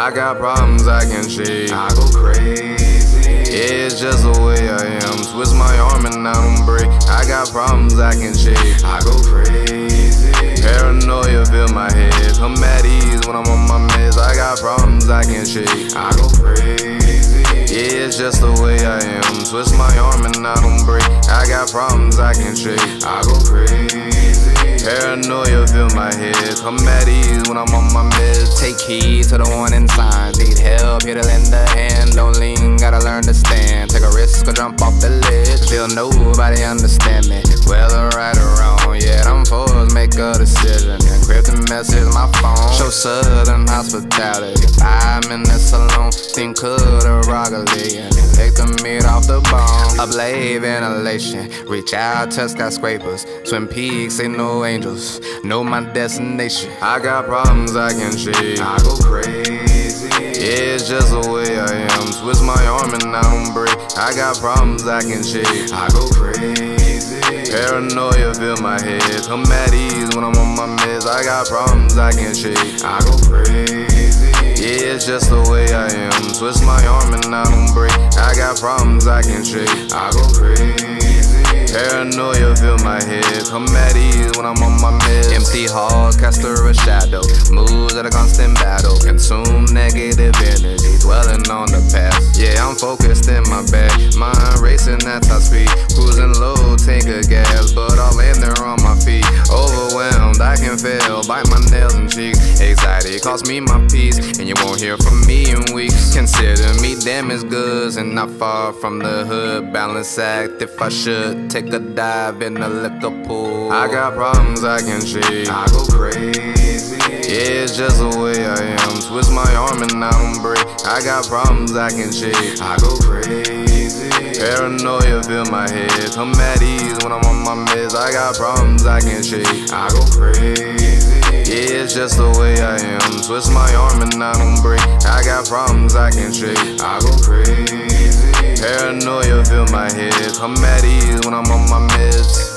I got problems I can shake. I go crazy. Yeah, it's just the way I am. Twist my arm and I don't break. I got problems I can shake. I go crazy. Paranoia fill my head. I'm at ease when I'm on my meds. I got problems I can shake. I go crazy. Yeah, it's just the way I am. Twist my arm and I don't break. I got problems I can shake. I go crazy. Paranoia fill my head. I'm at ease when I'm on my meds. Take heed to the warning signs. Need help, here to lend a hand. Don't lean, gotta learn to stand. Take a risk or jump off the ledge. Still nobody understand me, whether right or wrong. Yeah, I'm forced, make a decision. Encrypted message my phone. Show southern hospitality. 5 minutes alone. Think could or broccoli. Take the meat off the bone. Up late ventilation. Reach out, touch skyscrapers. Swim peaks, ain't no angels. Know my destination. I got problems I can shake. I go crazy. Yeah, it's just the way I am. Twist my arm and I don't break. I got problems I can shake. I go crazy. Paranoia fill my head. I'm at ease when I'm on my meds. I got problems I can shake. I go crazy. Yeah, it's just the way I am. Twist my arm and I don't break. I got problems I can shake. I go crazy. Paranoia fill my head. I'm at ease when I'm on my meds. Empty halls, cast a shadow. Moves at a constant battle. Consume negative energy, dwelling on the past. Yeah, I'm focused in my bag. Mind racing at top speed. Cruising low, take a gas, but I'll land there on my feet. Overwhelmed, I can fail. Bite my nails and cheeks. Anxiety cost me my peace, and you won't hear from me in weeks. Consider me damaged goods and not far from the hood. Balance act if I should. Take a dive in a liquor pool. I got problems I can shake. I go crazy. Yeah, it's just the way I am. Twist my arm and I don't break. I got problems I can shake. I go crazy. Paranoia fill my head. I'm at ease when I'm on my meds. I got problems I can shake. I go crazy. Yeah, it's just the way I am. Twist my arm and I don't break. I got problems I can shake. I go crazy. Paranoia fill my head. I'm at ease when I'm on my meds.